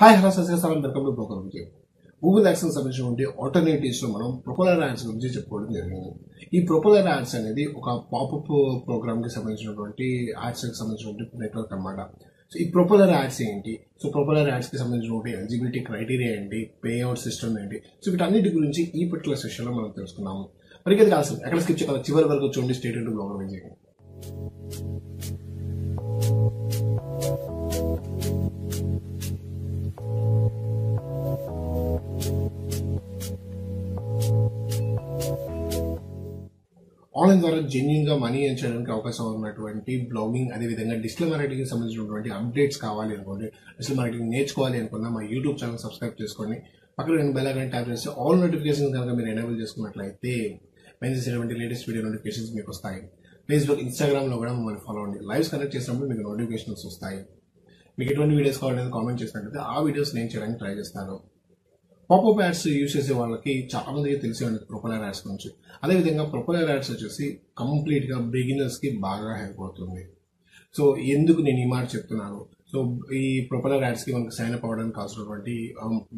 Hi, hello, and welcome to Broker Video. Google Ads సంబంధించిన alternatives లో మనం propeller ads గురించి చెప్పుకోవడం జరిగింది. ఈ ప్రొపెల్లర్ యాడ్స్ అనేది ఒక పాపప్ ప్రోగ్రామ్ కి సంబంధించినటువంటి యాడ్స్ కి సంబంధించినటువంటి నెట్వర్క్ అన్నమాట. సో ఈ ప్రొపెల్లర్ యాడ్స్ ఏంటి? సో ప్రొపెల్లర్ యాడ్స్ కి సంబంధించినటువంటి ఎలిజిబిలిటీ క్రైటీరియా ఏంటి? పేఅవుట్ సిస్టమ్ ఏంటి? సో వీటన్నిటి గురించి ఈ పర్టికులర్ సెషన్ లో మనం తెలుసుకున్నాము. మరి ఇది కాదు ఎక్కడ స్కిప్ చేయకుండా చివరి వరకు చూడండి. Stay tuned to Broker Video. Online ద్వారా జెన్యున్ గా మనీ ఎర్న్ చేయడానికి అవకాశం ఉన్నటువంటి బ్లాగింగ్, అదేవిధంగా డిజిటల్ మార్కెటింగ్ కి సంబంధించినటువంటి అప్డేట్స్ కావాలి అనుకోండి, డిజిటల్ మార్కెటింగ్ నేర్చుకోవాలి అనుకున్నా మా యూట్యూబ్ ఛానల్ సబ్స్క్రైబ్ చేసుకోండి. పక్కన రెండు బెల్ ఐకాన్ ట్యాప్ చేస్తే ఆల్ నోటిఫికేషన్ కనుక మీరు ఎనేబుల్ చేసుకున్నట్లయితే మేము చేసేటువంటి లేటెస్ట్ వీడియో నోటిఫికేషన్స్ మీకు వస్తాయి. ఫేస్బుక్, ఇన్స్టాగ్రామ్ లో కూడా మమ్మల్ని ఫాలో అవ్వండి. లైవ్స్ కనెక్ట్ చేసినప్పుడు మీకు నోటిఫికేషన్స్ వస్తాయి. మీకు ఎటువంటి వీడియోస్ కావాలనేది కామెంట్ చేసినట్లయితే ఆ వీడియోస్ నేను చేయడానికి ట్రై చేస్తాను. పాపప్ యాడ్స్ యూజ్ చేసే వాళ్ళకి చాలా మందికి తెలిసే ఉండదు ప్రొపెల్లర్ యాడ్స్ గురించి. అదేవిధంగా ప్రొపెల్లర్ యాడ్స్ వచ్చేసి కంప్లీట్గా బిగినర్స్కి బాగా హెల్ప్ అవుతుంది. సో ఎందుకు నేను ఈ మాట చెప్తున్నాను? సో ఈ ప్రొపెల్లర్ యాడ్స్కి మనకు సైన్ అప్ అవ్వడానికి కావాల్సినటువంటి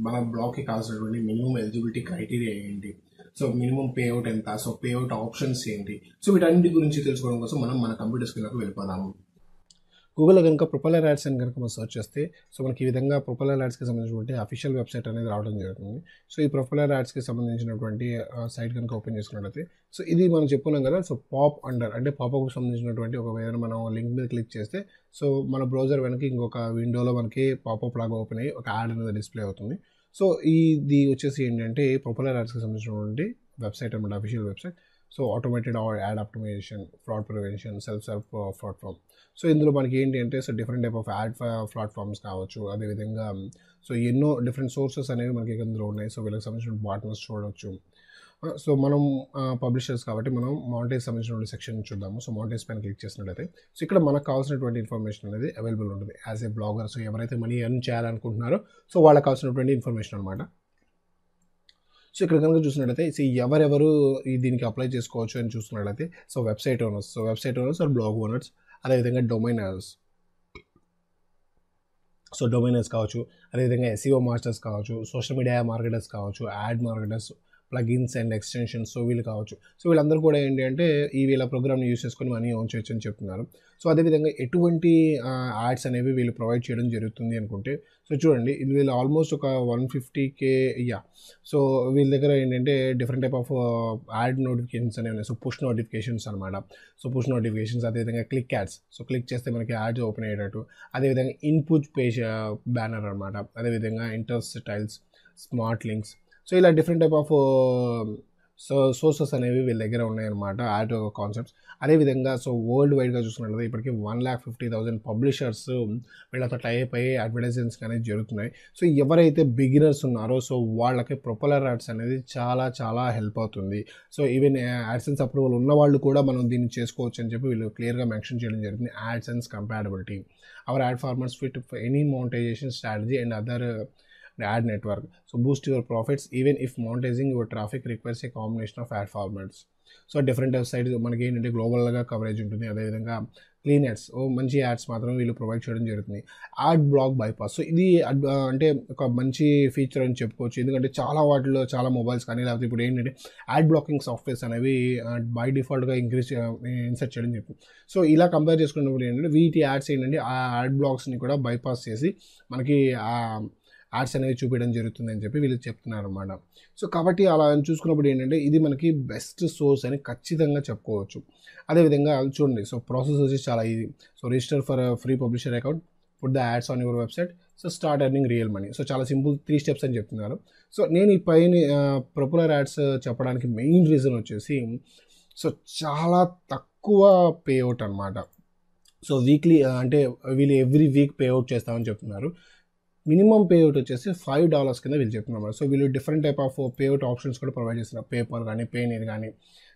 మన బ్లాక్కి కావాల్సినటువంటి మినిమం ఎలిజిబిలిటీ క్రైటీరియా ఏంటి? సో మినిమం పేఅవుట్ ఎంత? సో పేఅవుట్ ఆప్షన్స్ ఏంటి? సో వీటన్నిటి గురించి తెలుసుకోవడం కోసం మనం మన కంప్యూటర్ స్క్రీన్లకు వెళ్ళిపోదాము. గూగుల్లో కనుక ప్రొపెల్లర్ యాడ్స్ అని కనుక మనం సర్చ్ చేస్తే సో మనకి ఈ విధంగా ప్రొపెల్లర్ యాడ్స్కి సంబంధించినటువంటి అఫీషియల్ వెబ్సైట్ అనేది రావడం జరుగుతుంది. సో ఈ ప్రొపెల్లర్ యాడ్స్కి సంబంధించినటువంటి సైట్ కనుక ఓపెన్ చేసుకున్నట్లయితే సో ఇది మనం చెప్పుకున్నాం కదా. సో పాప్ అండర్ అంటే పాపప్కి సంబంధించినటువంటి ఒక ఏదైనా మనం లింక్ మీద క్లిక్ చేస్తే సో మన బ్రౌజర్ వెనక ఇంకొక విండోలో మనకి పాపప్ లాగా ఓపెన్ అయ్యి ఒక యాడ్ అనేది డిస్ప్లే అవుతుంది. సో ఇది వచ్చేసి ఏంటంటే ప్రొపెల్లర్ యాడ్స్కి సంబంధించినటువంటి వెబ్సైట్ అనమాట, official website. So automated ad optimization, fraud prevention, self serve platform. So ఇందులో మనకి ఏంటి అంటే so different type of ad platforms కావచ్చు. అదేవిధంగా సో ఎన్నో డిఫరెంట్ సోర్సెస్ అనేవి మనకి ఇందులో ఉన్నాయి. సో వీళ్ళకి సంబంధించిన పార్ట్నర్స్ చూడవచ్చు. సో మనం పబ్లిషర్స్ కాబట్టి మనం మానిటైజ్ సంబంధించినటువంటి సెక్షన్ చూద్దాము. సో మానిటైజ్ పైన క్లిక్ చేసినట్లయితే సో ఇక్కడ మనకు కావాల్సినటువంటి ఇన్ఫర్మేషన్ అనేది అవైలబుల్ ఉంటుంది యాజ్ ఏ బ్లాగర్. సో ఎవరైతే మనీ ఎర్న్ చేయాలనుకుంటున్నారో సో వాళ్ళకి కావాల్సినటువంటి ఇన్ఫర్మేషన్ అనమాట. సో ఇక్కడ కనుక చూసినట్లయితే సో ఎవరెవరు దీనికి అప్లై చేసుకోవచ్చు అని చూసినట్లయితే so website owners, so website owners or blog owners, అదేవిధంగా డొమైనర్స్, సో డొమైనర్స్ కావచ్చు, అదేవిధంగా ఎస్ఈఓ మాస్టర్స్ కావచ్చు, సోషల్ మీడియా మార్కెటర్స్ కావచ్చు, ad marketers, plugins and extensions, so వీళ్ళు కావచ్చు. సో వీళ్ళందరూ కూడా ఏంటి అంటే ఈ వీళ్ళ ప్రోగ్రామ్ని యూజ్ చేసుకొని మనీ ఓన్ చేయొచ్చు అని చెప్తున్నారు. సో అదేవిధంగా ఎటువంటి యాడ్స్ అనేవి వీళ్ళు ప్రొవైడ్ చేయడం జరుగుతుంది అనుకుంటే సో చూడండి వీళ్ళు ఆల్మోస్ట్ ఒక 150K యా. సో వీళ్ళ దగ్గర ఏంటంటే different type of ad notifications అనేవి ఉన్నాయి. సో పుష్ నోటిఫికేషన్స్ అనమాట. సో పుష్ నోటిఫికేషన్స్, అదేవిధంగా క్లిక్ యాడ్స్, సో క్లిక్ చేస్తే మనకి యాడ్స్ ఓపెన్ అయ్యేటట్టు, అదేవిధంగా ఇన్పుట్ పేజ్ బ్యానర్ అనమాట, అదేవిధంగా ఇంటర్స్టైల్స్, స్మార్ట్ లింక్స్. సో ఇలా డిఫరెంట్ టైప్ ఆఫ్ సోర్సెస్ అనేవి వీళ్ళ దగ్గర ఉన్నాయన్నమాట యాడ్ కాన్సెప్ట్స్. అదేవిధంగా సో వరల్డ్ వైడ్గా చూసుకున్నట్లయితే ఇప్పటికీ 1,50,000 పబ్లిషర్స్ వీళ్ళతో టైప్ అయ్యి అడ్వర్టైజ్మెంట్స్ అనేది జరుగుతున్నాయి. సో ఎవరైతే బిగినర్స్ ఉన్నారో సో వాళ్ళకి ప్రొపెల్లర్ యాడ్స్ అనేది చాలా చాలా హెల్ప్ అవుతుంది. సో ఈవెన్ యాడ్సెన్స్ అప్రూవల్ ఉన్న వాళ్ళు కూడా మనం దీన్ని చేసుకోవచ్చు అని చెప్పి వీళ్ళు క్లియర్గా మెన్షన్ చేయడం జరుగుతుంది. AdSense compatibility, our ad formats fit for any monetization strategy and other ad network. So boost your profits even if monetizing your traffic requires a combination of ad formats. So different websites మనకి ఏంటంటే గ్లోబల్గా coverage ఉంటుంది. అదేవిధంగా clean ads, ఓ మంచి ads మాత్రం వీళ్ళు provide చేయడం జరుగుతుంది. Add black bypass, so ఇది అంటే ఒక మంచి ఫీచర్ అని చెప్పుకోవచ్చు. ఎందుకంటే చాలా వాటిలో చాలా మొబైల్స్ కానీ లేకపోతే ఇప్పుడు ఏంటంటే యాడ్ బ్లాకింగ్ సాఫ్ట్వేర్స్ అనేవి బై డిఫాల్ట్గా ఇన్సర్ట్ చేయడం చెప్తుంది. సో ఇలా కంపేర్ చేసుకున్నప్పుడు ఏంటంటే వీటి యాడ్స్ ఏంటంటే ఆ యాడ్ బ్లాక్స్ని కూడా బైపాస్ చేసి మనకి యాడ్స్ అనేవి చూపించడం జరుగుతుంది అని చెప్పి వీళ్ళు చెప్తున్నారు అన్నమాట. సో కాబట్టి అలా చూసుకున్నప్పుడు ఏంటంటే ఇది మనకి బెస్ట్ సోర్స్ అని ఖచ్చితంగా చెప్పుకోవచ్చు. అదేవిధంగా చూడండి సో ప్రాసెస్ వచ్చి చాలా easy. So register for free publisher account, put the ads on your website, so start earning real money. So చాలా సింపుల్ 3 స్టెప్స్ అని చెప్తున్నారు. సో నేను ఈ పైన ప్రొపెల్లర్ యాడ్స్ చెప్పడానికి మెయిన్ రీజన్ వచ్చేసి సో చాలా తక్కువ పేఅవుట్ అనమాట. సో వీక్లీ అంటే వీళ్ళు ఎవ్రీ వీక్ పేఅవుట్ చేస్తామని చెప్తున్నారు. మినిమం పేఅవుట్ వచ్చేసి $5 కింద వీళ్ళు చెప్తున్నారు. సో వీళ్ళు different type of payout options కూడా ప్రొవైడ్ చేస్తున్నారు. పేపాల్ కానీ, పేనీర్ కానీ,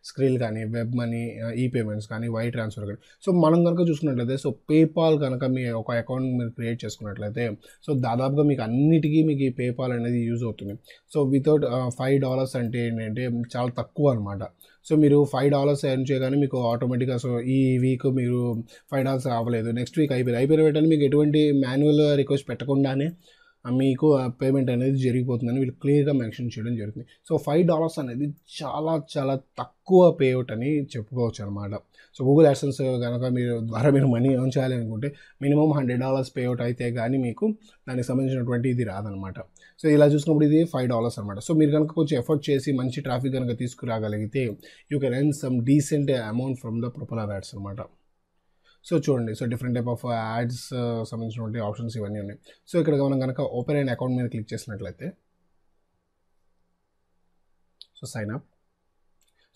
స్క్రీల్ కానీ, వెబ్ మనీ, ఈ పేమెంట్స్ కానీ, వైర్ ట్రాన్స్ఫర్ కానీ. సో మనం కనుక చూసుకున్నట్లయితే సో పేపాల్ కనుక మీ ఒక అకౌంట్ మీరు క్రియేట్ చేసుకున్నట్లయితే సో దాదాపుగా మీకు అన్నిటికీ మీకు ఈ పేపాల్ అనేది యూజ్ అవుతుంది. సో వితౌట్ $5 అంటే ఏంటంటే చాలా తక్కువ అనమాట. సో మీరు $5 ఎర్న్ చేయగానే మీకు ఆటోమేటిక్గా సో ఈ వీక్ మీరు $5 అవ్వలేదు, నెక్స్ట్ వీక్ అయిపోయింది, అయిపోయిన వెంటనే మీకు ఎటువంటి మాన్యువల్ రిక్వెస్ట్ పెట్టకుండానే మీకు ఆ పేమెంట్ అనేది జరిగిపోతుందని వీళ్ళు క్లియర్గా మెన్షన్ చేయడం జరుగుతుంది. సో $5 అనేది చాలా చాలా తక్కువ పేఅవుట్ అని చెప్పుకోవచ్చు అనమాట. సో గూగుల్ యాడ్సెన్స్ కనుక మీరు ద్వారా మీరు మనీ ఎర్న్ చేయాలి అనుకుంటే మినిమం $100 పేఅవుట్ అయితే కానీ మీకు దానికి సంబంధించినటువంటి ఇది రాదనమాట. సో ఇలా చూసినప్పుడు ఇది $5 అనమాట. సో మీరు కనుక కొంచెం ఎఫర్ట్ చేసి మంచి ట్రాఫిక్ కనుక తీసుకురాగలిగితే you can earn some decent amount from the propeller ads అనమాట. సో చూడండి, so different type of ads సంబంధించినటువంటి ఆప్షన్స్ ఇవన్నీ ఉన్నాయి. సో ఇక్కడ మనం కనుక ఓపెన్ అయిన అకౌంట్ మీద క్లిక్ చేసినట్లయితే సో సైన్ అప్.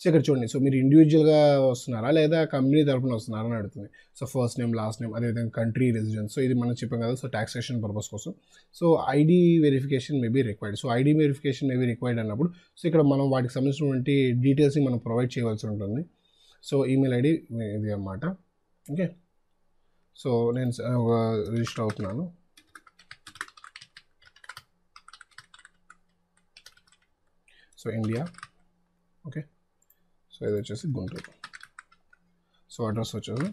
సో ఇక్కడ చూడండి, సో మీరు ఇండివిజువల్గా వస్తున్నారా లేదా కంపెనీ తరఫున వస్తున్నారా అని అడుగుతుంది. So first name, last name, అదేవిధంగా కంట్రీ, రెసిడెన్స్. సో ఇది మనం చెప్పాం కదా, సో ట్యాక్సేషన్ పర్పస్ కోసం. So ID verification maybe required. So ID verification maybe required అన్నప్పుడు సో ఇక్కడ మనం వాటికి సంబంధించినటువంటి డీటెయిల్స్ని మనం ప్రొవైడ్ చేయవలసి ఉంటుంది. సో ఈమెయిల్ ఐడి ఇది అన్నమాట. ఓకే, సో నేను రిజిస్టర్ అవుతున్నాను. So India, okay. సో ఇది వచ్చేసి గుంటూరు. సో అడ్రస్ వచ్చేసి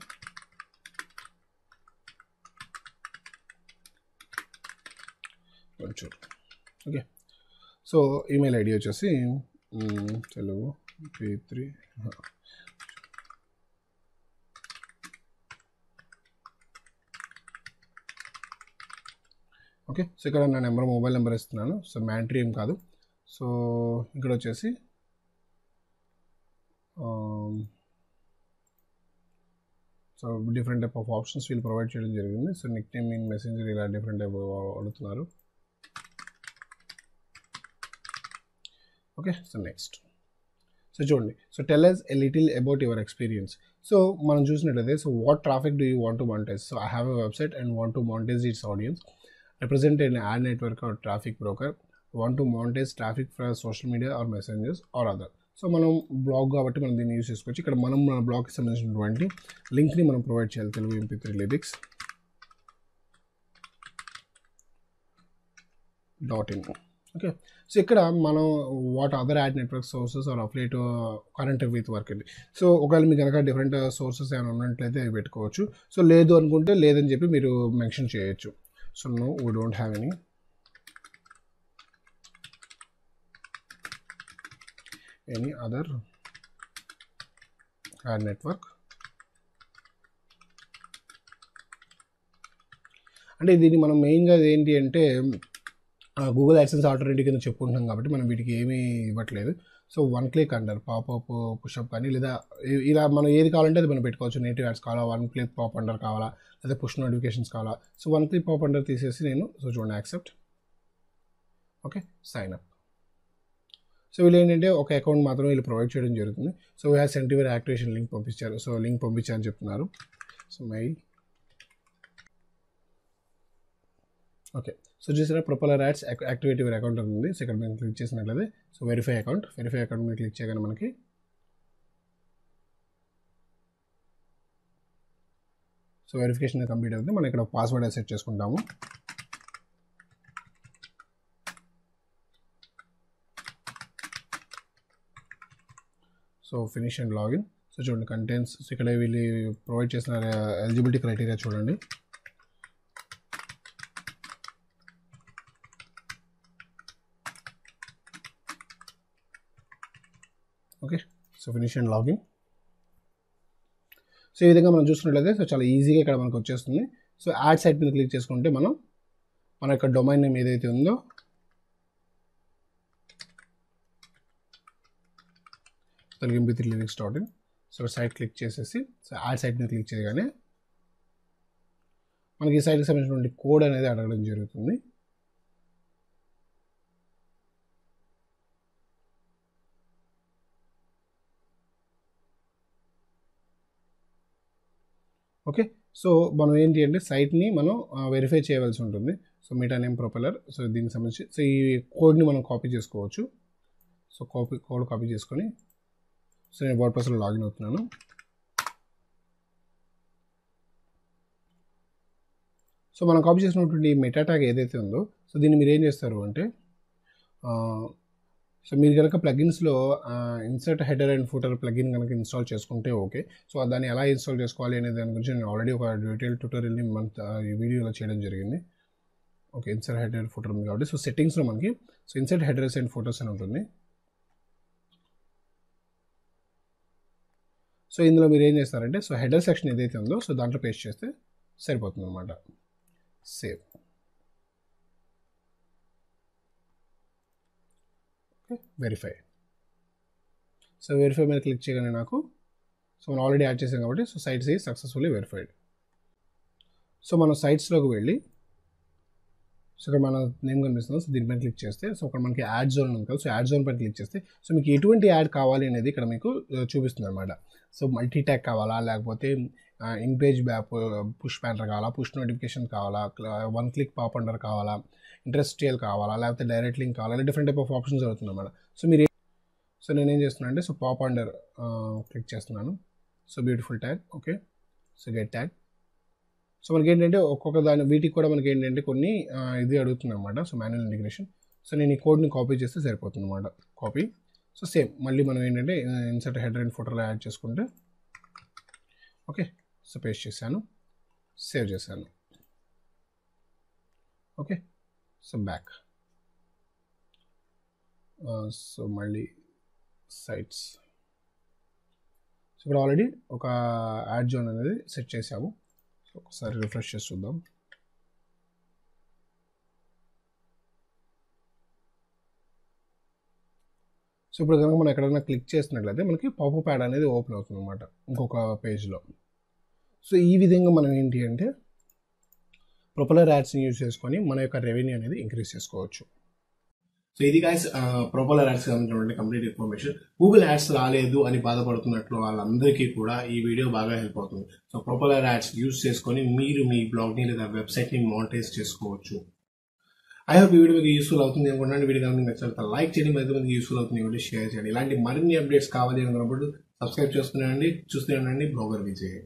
Guntur, okay. So email ID వచ్చేసి తెలుగు 3 ఓకే. సో ఇక్కడ నా నెంబర్, మొబైల్ నెంబర్ ఇస్తున్నాను. సో మ్యాంట్రీ ఏం కాదు. సో ఇక్కడ వచ్చేసి so different type of options వీళ్ళు ప్రొవైడ్ చేయడం జరిగింది. So nick name in messenger ఇలా డిఫరెంట్ టైప్ అడుగుతున్నారు. Okay, so next. సో చూడండి, so tell us a little about your experience. So మనం చూసినట్లయితే so what traffic do you want to monetize. So I have a website and want to monetize its audience. Represent an ad network or traffic broker, want to monetize traffic for social media or messengers or other. So మనం blog కాబట్టి మనం దీన్ని use చేసుకోవచ్చు. ఇక్కడ మనం మన బ్లాగ్కి సంబంధించినటువంటి లింక్ని మనం ప్రొవైడ్ చేయాలి. Telugu mp3lyrics.in, okay. సో ఇక్కడ మనం what other ad network sources are affiliate current with work అండి. సో ఒకవేళ మీకు కనుక డిఫరెంట్ సోర్సెస్ ఏమైనా ఉన్నట్లయితే అవి పెట్టుకోవచ్చు. సో లేదు అనుకుంటే లేదని చెప్పి మీరు మెన్షన్ చేయొచ్చు. So no, we don't have any. Any other ad network. అంటే దీన్ని మనం మెయిన్గా ఏంటి అంటే గూగుల్ యాడ్సెన్స్ ఆల్టర్నేటివ్ కింద చెప్పుకుంటున్నాం కాబట్టి మనం వీటికి ఏమీ ఇవ్వట్లేదు. సో వన్ క్లిక్ అంటారు, పాపప్, పుషప్ కానీ, లేదా ఇలా మనం ఏది కావాలంటే అది మనం పెట్టుకోవచ్చు. నేటివ్ యాడ్స్ కావాలా, వన్ క్లిక్ పాప్ అండర్ కావాలా, లేదా పుష్ నోటిఫికేషన్స్ కావాలా. So one click pop under తీసేసి నేను సో చూడండి accept, okay, sign up. So వీళ్ళు ఏంటంటే ఒక అకౌంట్ మాత్రమే వీళ్ళు ప్రొవైడ్ చేయడం జరుగుతుంది. So we have sent your activation link పంపించారు. సో లింక్ పంపించారని చెప్తున్నారు. So mail, okay. సో చూసారా, propeller ads activate your account ఉంది. సో ఇక్కడ మేము క్లిక్ చేసినట్లయితే సో వెరిఫై అకౌంట్ మీరు క్లిక్ చేయగానే మనకి సో వెరిఫికేషన్ కంప్లీట్ అవుతుంది. మనం ఇక్కడ పాస్వర్డ్ సెట్ చేసుకుంటాము. So finish and login. So చూడండి కంటెంట్స్. సో ఇక్కడ వీళ్ళు ప్రొవైడ్ చేసిన ఎలిజిబిలిటీ క్రైటీరియా చూడండి. Okay, so finish and login. So ఈ విధంగా మనం చూసుకున్నట్లయితే సో చాలా ఈజీగా ఇక్కడ మనకు వచ్చేస్తుంది. సో యాడ్ సైట్ మీద క్లిక్ చేసుకుంటే మనం మన యొక్క డొమైన్ నేమ్ ఏదైతే ఉందో telugump3lyrics.in, సో సైట్ క్లిక్ చేసేసి సో యాడ్ సైట్ మీద క్లిక్ చేయగానే మనకి ఈ సైట్కి సంబంధించినటువంటి కోడ్ అనేది అడగడం జరుగుతుంది. ఓకే, సో మనం ఏంటి అంటే సైట్ని మనం వెరిఫై చేయవలసి ఉంటుంది. So meta name propeller. So దీనికి సంబంధించి సో ఈ కోడ్ని మనం కాపీ చేసుకోవచ్చు. సో కోడ్ కాపీ చేసుకొని సో నేను వర్డ్ప్రెస్లో లాగిన్ అవుతున్నాను. సో మనం కాపీ చేసినటువంటి మెటా ట్యాగ్ ఏదైతే ఉందో సో దీన్ని మీరు ఏం చేస్తారు అంటే సో మీరు కనుక ప్లగిన్స్లో insert header and footer plugin కనుక ఇన్స్టాల్ చేసుకుంటే ఓకే. సో దాన్ని ఎలా ఇన్స్టాల్ చేసుకోవాలి అనే దాని గురించి నేను ఆల్రెడీ ఒక డీటెయిల్ ట్యూటోరియల్ని మన వీడియోలో చేయడం జరిగింది. ఓకే ఇన్సర్ట్ హెడర్ ఫుటర్ ఉంది కాబట్టి సో సెట్టింగ్స్ లో మనకి so insert headers and photos అని ఉంటుంది. సో ఇందులో మీరు ఏం చేస్తారంటే సో హెడర్ సెక్షన్ ఏదైతే ఉందో సో దాంట్లో పేస్ట్ చేస్తే సరిపోతుంది అనమాట. Save. Okay verify. So verify మీద క్లిక్ చేయగానే నాకు సో మనం ఆల్రెడీ యాడ్ చేసాం కాబట్టి so sites is successfully verified. So మనం సైట్స్లోకి వెళ్ళి సో ఇక్కడ మన నేమ్ కనిపిస్తుంది సో దీనిపైన క్లిక్ చేస్తే సో ఇక్కడ మనకి యాడ్ జోన్ ఉంది కదా సో యాడ్ జోన్ పైన క్లిక్ చేస్తే సో మీకు ఎటువంటి యాడ్ కావాలి అనేది ఇక్కడ మీకు చూపిస్తుంది అనమాట. సో మల్టీ ట్యాగ్ కావాలా లేకపోతే ఇన్ పేజ్ బ్యాప్ పుష్ బ్యానర్ కావాలా పుష్ నోటిఫికేషన్ కావాలా వన్ క్లిక్ పాప్ అండర్ కావాలా ఇండస్ట్రియల్ కావాలా లేకపోతే డైరెక్ట్ లింక్ కావాలా ఇలా డిఫరెంట్ టైప్ ఆఫ్ ఆప్షన్స్ జరుగుతుంది అనమాట. సో మీరు సో నేనేం చేస్తున్నాను అంటే సో పాప్ అండర్ క్లిక్ చేస్తున్నాను. So beautiful tag. Okay so get tag. So మనకి ఏంటంటే ఒక్కొక్క దాని వీటికి కూడా మనకి ఏంటంటే కొన్ని ఇది అడుగుతుంది అనమాట. So manual integration. సో నేను ఈ కోడ్ని కాపీ చేస్తే సరిపోతుంది అనమాట. కాపీ. సో సేమ్ మళ్ళీ మనం ఏంటంటే ఇన్సర్ట్ హెడర్ అండ్ ఫోటోలో యాడ్ చేసుకుంటే ఓకే సో పేస్ట్ చేశాను సేవ్ చేశాను. Okay so back. సో మళ్ళీ సైట్స్. సో ఇక్కడ ఆల్రెడీ ఒక యాడ్ జోన్ అనేది సెట్ చేసాము. ఒకసారి రిఫ్రెష్ చేసి చూద్దాం. సో ఇప్పుడు కనుక మనం ఎక్కడైనా క్లిక్ చేసినట్లయితే మనకి పాపప్ యాడ్ అనేది ఓపెన్ అవుతుంది అనమాట ఇంకొక పేజ్లో. సో ఈ విధంగా మనం ఏంటి అంటే ప్రొపెల్లర్ యాడ్స్ని యూజ్ చేసుకొని మన యొక్క రెవెన్యూ అనేది ఇంక్రీజ్ చేసుకోవచ్చు. సో ఇది గైస్ ప్రొపెల్లర్ యాడ్స్ సంబంధించినటువంటి కంప్లీట్ ఇన్ఫర్మేషన్. గూగుల్ యాడ్స్ రాలేదు అని బాధపడుతున్నట్లు వాళ్ళందరికీ కూడా ఈ వీడియో బాగా హెల్ప్ అవుతుంది. సో ప్రొపెల్లర్ యాడ్స్ యూజ్ చేసుకొని మీరు మీ బ్లాగ్ని లేదా వెబ్సైట్ని మానిటైజ్ చేసుకోవచ్చు. ఐ హోప్ ఈ వీడియో మీకు యూస్ఫుల్ అవుతుంది అనుకుంటున్నాను. వీడియో కనుక నచ్చినట్లయితే లైక్ చేయండి, మరింత మందికి యూస్ఫుల్ అవుతుంది కాబట్టి షేర్ చేయండి. ఇలాంటి మరిన్ని అప్డేట్స్ కావాలి అనుకున్నప్పుడు సబ్స్క్రైబ్ చేసుకునే ఉండండి. చూస్తూనే ఉండండి బ్లాగర్ విజయ్.